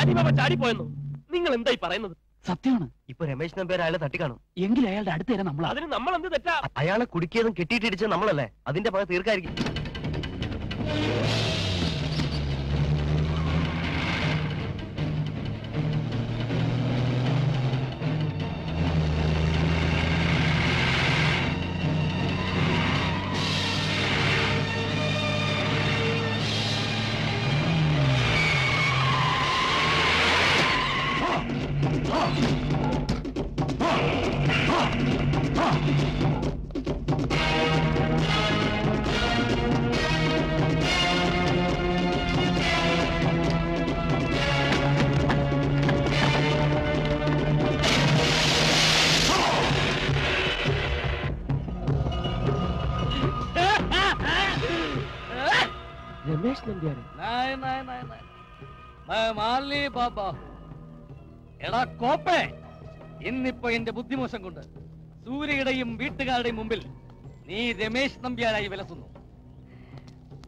Alibab ചാടിപ്പോയെന്നോ നിങ്ങൾ എന്തായി പറയുന്നത് സത്യമാണ് ഇപ്പോ രമേശ് നമ്പ്യാർ അയാളെ തട്ടിക്കാണോ എങ്കിൽ അയാളുടെ അടുത്ത് വരാൻ നമ്മൾ അതിന് നമ്മൾ എന്ത് തെറ്റാ അയാളെ കുടിക്കിയതും കെട്ടിയിട്ടിടിച്ചത് നമ്മളല്ലേ അതിന്റെ പക തീർക്കായിരിക്കും ഇന്നിപ്പോ എന്റെ ബുദ്ധിമോശം കൊണ്ട് സൂര്യയുടെയും വീട്ടുകാരുടെയും മുമ്പിൽ നീ രമേശ് നമ്പ്യാരായി വിലസുന്നു.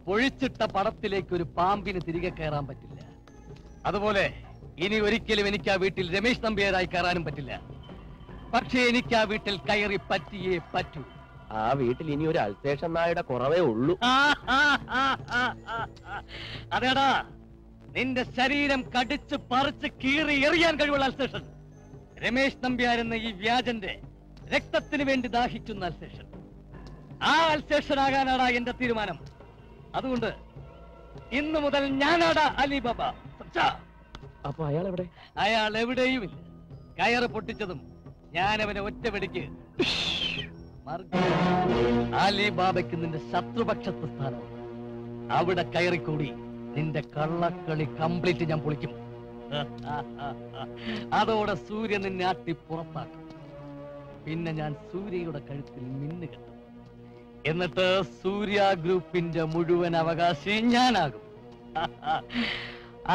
പൊഴിച്ചിട്ട പടത്തിലേക്ക് ഒരു പാമ്പിന് തിരികെ കയറാൻ പറ്റില്ല. അതുപോലെ ഇനി ഒരിക്കലും എനിക്ക് ആ വീട്ടിൽ രമേശ് നമ്പ്യാരായി കയറാനും പറ്റില്ല. പക്ഷേ എനിക്ക് ആ വീട്ടിൽ കയറി പറ്റിയേ പറ്റൂ. ആ വീട്ടിൽ ഇനി ഒരു അൽസേഷൻ നായയുടെ കുറവേ ഉള്ളൂ. അതേടാ, നിന്റെ ശരീരം കടിച്ച് പറിച്ച് കീറി എറിയാൻ കഴിവുള്ള അൽസേഷൻ, രമേശ് നമ്പ്യാർ എന്ന ഈ വ്യാജന്റെ രക്തത്തിന് വേണ്ടി ദാഹിക്കുന്ന അൽസേഷൻ. ആ അൽസേഷൻ ആകാനാടാ എന്റെ തീരുമാനം. അതുകൊണ്ട് ഇന്നു മുതൽ ഞാനാടാ അലിബാബ. അപ്പൊ അയാൾ എവിടെയും ഇല്ല. കയറ് പൊട്ടിച്ചതും ഞാനവനെ ഒറ്റവെടിക്ക് അലിബാബയ്ക്ക് നിന്റെ ശത്രുപക്ഷത്ത് സ്ഥാനം. അവിടെ കയറിക്കൂടി നിന്റെ കള്ളക്കളി കംപ്ലീറ്റ് ഞാൻ പൊളിക്കും. അതോടെ സൂര്യൻ നിന്നെ ആട്ടി പുറത്താക്കും. പിന്നെ ഞാൻ സൂര്യയുടെ കഴുത്തിൽ മിന്നുകെട്ടും. എന്നിട്ട് സൂര്യ ഗ്രൂപ്പിന്റെ മുഴുവൻ അവകാശി ഞാനാകും.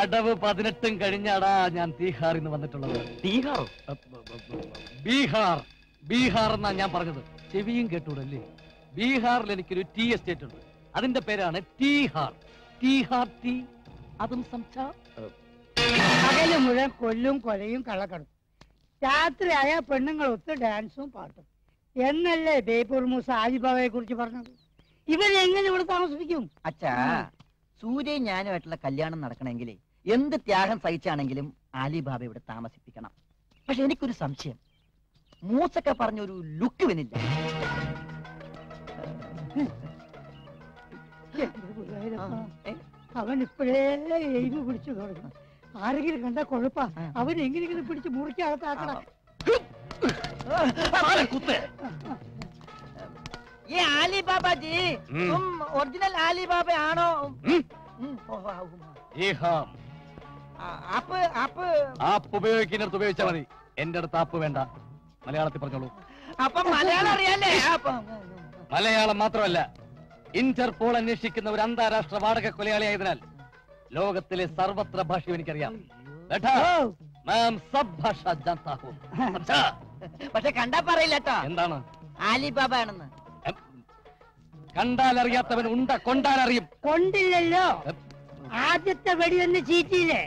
അടവ് 18 കഴിഞ്ഞാടാ ഞാൻ തീഹാറിൽ നിന്ന് വന്നിട്ടുള്ളത്. തീഹാറോ? ബീഹാർ. ബീഹാർ എന്നാ ഞാൻ പറഞ്ഞത്, ചെവിയും കേട്ടൂടല്ലേ? ബീഹാറിൽ എനിക്കൊരു ടീ എസ്റ്റേറ്റ് ഉണ്ട്. അതിന്റെ പേരാണ് ടീഹാർ. ടീഹാർ ടീ, അതും സംസാ. പകല് മുഴുവൻ കൊല്ലും കൊലയും കള്ളക്കടും, രാത്രിയായ പെണ്ണുങ്ങൾ ഒത്ത് ഡാൻസും പാട്ടും എന്നല്ലേ ബേപ്പൂർ മൂസ ആലിബാബയെ കുറിച്ച് പറഞ്ഞത്? ഇവരെങ്ങനെ ഇവിടെ താമസിപ്പിക്കും? അച്ഛാ, സൂര്യ ഞാനുമായിട്ടുള്ള കല്യാണം നടക്കണമെങ്കിൽ എന്ത് ത്യാഗം സഹിച്ചാണെങ്കിലും ആലിബാബ ഇവിടെ താമസിപ്പിക്കണം. പക്ഷെ എനിക്കൊരു സംശയം, മൂസൊക്കെ പറഞ്ഞൊരു ലുക്ക് വന്നില്ല. അവൻ ഇപ്പോഴേ എഴുതി പിടിച്ചു തുടങ്ങി. ആരെങ്കിലും കണ്ട കൊഴപ്പ, അവൻ എങ്ങനെയെങ്കിലും പിടിച്ച് മുറിക്കകത്താക്കണം. ഈ ആലിബാബാജി ഒറിജിനൽ ആലിബാബ ആണോ? ആപ്പ് ഉപയോഗിക്കുന്നിടത്ത് ഉപയോഗിച്ചാൽ മതി, എന്റെ അടുത്ത് ആപ്പ് വേണ്ട. മലയാളത്തിൽ പറഞ്ഞോളൂ. അപ്പൊ മലയാളം അറിയാല്ലേ? മലയാളം മാത്രമല്ല, ഇന്റർപോൾ അന്വേഷിക്കുന്ന ഒരു അന്താരാഷ്ട്ര വാടക കൊലയാളിയായതിനാൽ ലോകത്തിലെ സർവത്ര ഭാഷ എനിക്കറിയാം. പക്ഷെ കണ്ടാ പറയില്ല. എന്താണ് ആലിബാബ ആണെന്ന് കണ്ടാൽ അറിയാത്തവൻ ഉണ്ട കൊണ്ടാൽ അറിയും. കൊണ്ടില്ലല്ലോ. ആദ്യത്തെ വെടി ഒന്ന് ചീറ്റിയില്ലേ,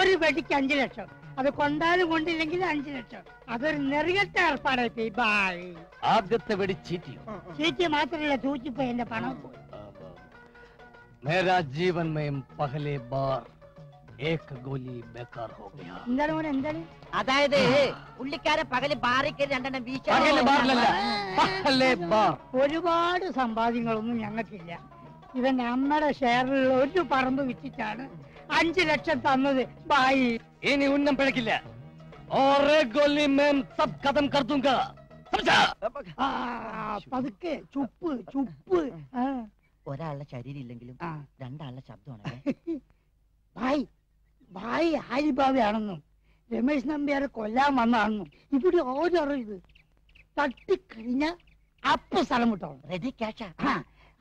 ഒരു വെടിക്ക് 5 ലക്ഷം. അത് കൊണ്ടാലും കൊണ്ടില്ലെങ്കിൽ 5 ലക്ഷം. അതൊരു നെറികത്തെ ഏർപ്പാടായി. ആദ്യത്തെ വെടി ചീറ്റിയും ചീറ്റി മാത്രമല്ല, തൂച്ചിപ്പോ എന്റെ പണം പോയി. मेरा जीवन में पहले बार एक गोली बेकार हो गया. എന്താണ് മോനെ, എന്താണ്? അതായത് പുള്ളിക്കാരെ പകല് ബാറിൽ കയറി 2 എണ്ണം വീശാൻ. പകല് ബാറിലല്ല, പകല് ബാർ. ഒരുപാട് സമ്പാദ്യങ്ങളൊന്നും ഞങ്ങൾക്കില്ല. ഇവൻ നമ്മുടെ ഷെയറിലുള്ള ഒരു പറമ്പ് വിറ്റിട്ടാണ് 5 ലക്ഷം തന്നത്. ബായി, ഇനി ഉന്നം പിഴക്കില്ല. ഓരേ ഗോലി മേം സബ് ഖതം കർ ദൂംഗാ. സമജാ? പതുക്കെ, ചുപ്പ് ചുപ്പ്. ഒരാളുടെ ശരീരം ഇല്ലെങ്കിലും രണ്ടാളുടെ ശബ്ദമാണ്. ഭായ് ഭായ് ആലിബാബയാണെന്നും രമേശ് നമ്പ്യാരെ കൊല്ലാൻ വന്നാണെന്നും ഇവിടെ ഓരോരുത് തട്ടിക്കഴിഞ്ഞ അപ്പ സ്ഥലം വിട്ടോളാം. റെഡി ക്യാഷാ?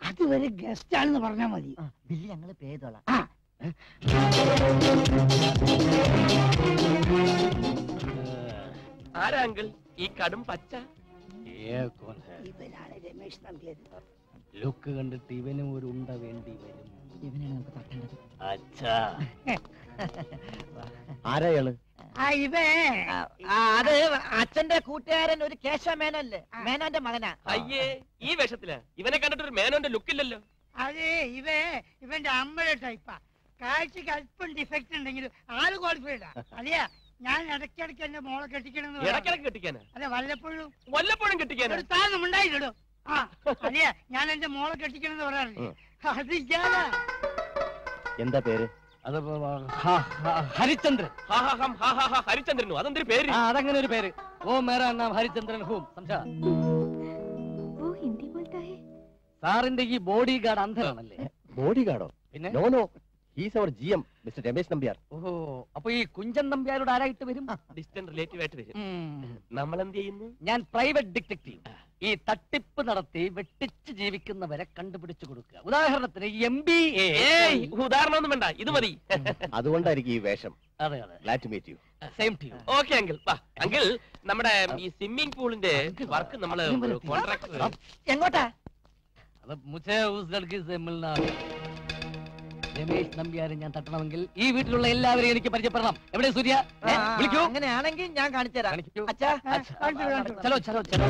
അതുവരെ ഗസ്റ്റ് ആണെന്ന് പറഞ്ഞാൽ മതി. ബില്ല് ഞങ്ങൾ പേ ചെയ്തോളാം. ആരാ അങ്കിൾ ഈ കടും പച്ച? ഇവരാണ് രമേശ് നമ്പ്യാർ. ലുക്ക് കണ്ടിട്ട് ഇവനും ഒരു ഉണ്ട വേണ്ടി വരും. ഇവനാണ് നമുക്ക് തട്ടേണ്ടത്. ആരായാള്? അത് അച്ഛന്റെ കൂട്ടുകാരൻ ഒരു കേശവ മേനോനല്ലേ, മേനോന്റെ മകനാ. അയ്യേ, ഈ വേഷത്തില് ഇവനെ കണ്ടിട്ടൊരു മേനോന്റെ ലുക്കില്ലല്ലോ. അതെ, ഇവന്റെ അമ്മയുടെ ടൈപ്പാ. കാഴ്ചക്ക് അല്പം ഡിഫക്റ്റ് ഉണ്ടെങ്കിലും ആള് ക്വാളിഫൈഡാ. അല്ലയാ, ഞാൻ ഇടയ്ക്കിടയ്ക്ക് എന്റെ മോളെ കെട്ടിക്കണം. അതെ, വല്ലപ്പോഴും വല്ലപ്പോഴും കെട്ടിക്കാൻ ഒരു താരം ഉണ്ടായിട്ടോ. ആ, അല്ലയാ, ഞാൻ എന്റെ മോളെ കെട്ടിക്കണെന്ന് പറയാറില്ലേ, അതിക്കാനാ. എന്താ പേര്? ഹരിചന്ദ്രൻ. ഹരിചന്ദ്രനോ? അതെന്തൊരു പേര്? അതങ്ങനെ ഒരു പേര്. ഓ മേരാ നാം ഹരിചന്ദ്രൻ ഹൂം. സാറിന്റെ ഈ ബോഡി ഗാർഡ് അന്ധനാണല്ലേ? ബോഡി ഗാർഡോ? പിന്നെ no no, he's our G M mister Ramesh Nambiar. ഓഹോ, അപ്പൊ ഈ കുഞ്ചൻ നമ്പ്യാരോട് ആരായിട്ട് വരും? ഡിസ്റ്റന്റ് റിലേറ്റീവ് ആയിട്ട് വരും. നമ്മളെന്ത് ചെയ്യുന്നു? ഞാൻ പ്രൈവറ്റ് ഡിറ്റക്റ്റീവ്. ഈ തട്ടിപ്പ് നടത്തി വെട്ടിച്ച് ജീവിക്കുന്നവരെ കണ്ടുപിടിച്ചു കൊടുക്കുക. ഉദാഹരണത്തിന് MBA. ഉദാഹരണം ഒന്നും വേണ്ട, ഇത് മതി. അതുകൊണ്ടായിരിക്കും ഈ വേഷം. അതെ അതെ. Glad to meet you. Same to you. Okay uncle. വാ uncle, നമ്മുടെ ഈ സ്വിമ്മിംഗ് പൂളിന്റെ വർക്ക് നമ്മൾ കോൺട്രാക്ട് എങ്ങോട്ടാ? അത് മുജേ ഉസ് ലഡ്കി സേ മിൽനാ. രമേശ് നമ്പ്യാരെ ഞാൻ തട്ടണമെങ്കിൽ ഈ വീട്ടിലുള്ള എല്ലാവരെയും എനിക്ക് പരിചയപ്പെടണം. എവിടെ സൂര്യ? വിളിക്കൂ. അങ്ങനെയാണെങ്കിൽ ഞാൻ കാണിച്ചു തരാം. ചലോ ചലോ ചലോ.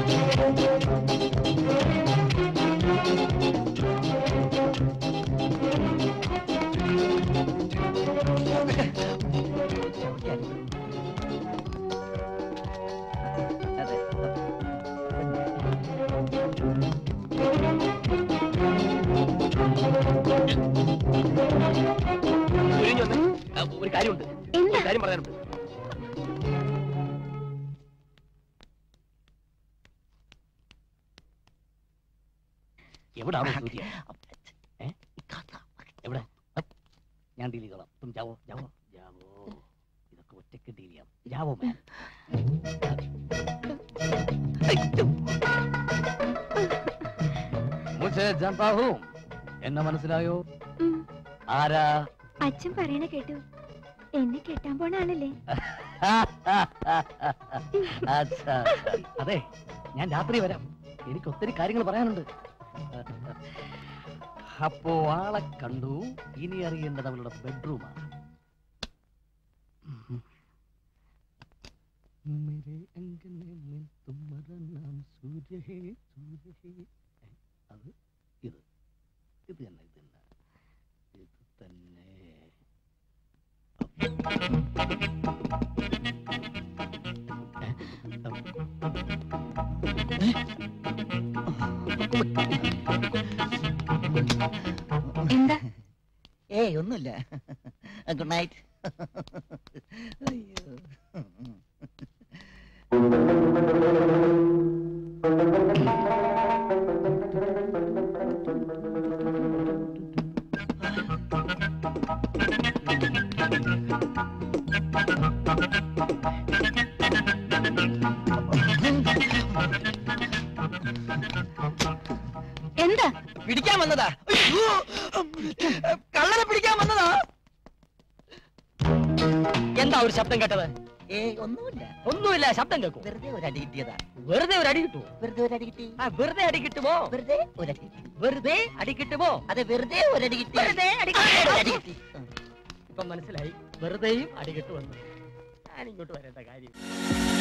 ഒരു കാര്യമുണ്ട്, ഒരു കാര്യം പറയാനുണ്ട്. എവിടാ സൂര്യ? എവിടെ? ഞാൻ ഡീൽ ചെയ്തോളാം. ജാവോ ജാവോ ജാവോ, ഇതൊക്കെ ഒറ്റയ്ക്ക് ഡീൽ ചെയ്യാം. ജാവോ മാൻ. എന്നെ മനസ്സിലായോ? ആരാ? അച്ഛൻ പറയണ കേട്ടു, എന്നെ കെട്ടാൻ പോണാണല്ലേ? അതെ, ഞാൻ രാത്രി വരാം. എനിക്ക് ഒത്തിരി കാര്യങ്ങൾ പറയാനുണ്ട്. അപ്പോ ആളെ കണ്ടു. ഇനി അറിയേണ്ടത് അവളുടെ ബെഡ്റൂമാണ്. അത് ഇത് ഇത് തന്നെ, ഇത് തന്നെ, ഇത് തന്നെ. എന്താ? ഏയ് ഒന്നുമില്ല. Good night. എന്താ? പിടിക്കാൻ വന്നതാ, കള്ളനെ പിടിക്കാൻ വന്നതാ. എന്താ ഒരു ശബ്ദം കേട്ടത്? ഒന്നുമില്ല ഒന്നുമില്ല. ശബ്ദം കേൾക്കും. വെറുതെ ഒരു അടി കിട്ടിയതാ. വെറുതെ ഒരു അടി കിട്ടുമോ? വെറുതെ ഒരു അടി കിട്ടി. വെറുതെ അടി കിട്ടുമോ? വെറുതെ ഒരു അടി. വെറുതെ അടി കിട്ടുമോ? അതെ, വെറുതെ ഒരു അടി കിട്ടി. വെറുതെ അടി കിട്ടി. ഇപ്പൊ മനസ്സിലായി, വെറുതെയും അടി കിട്ടുമെന്ന്. ഞാനിങ്ങോട്ട് വരേണ്ട കാര്യം.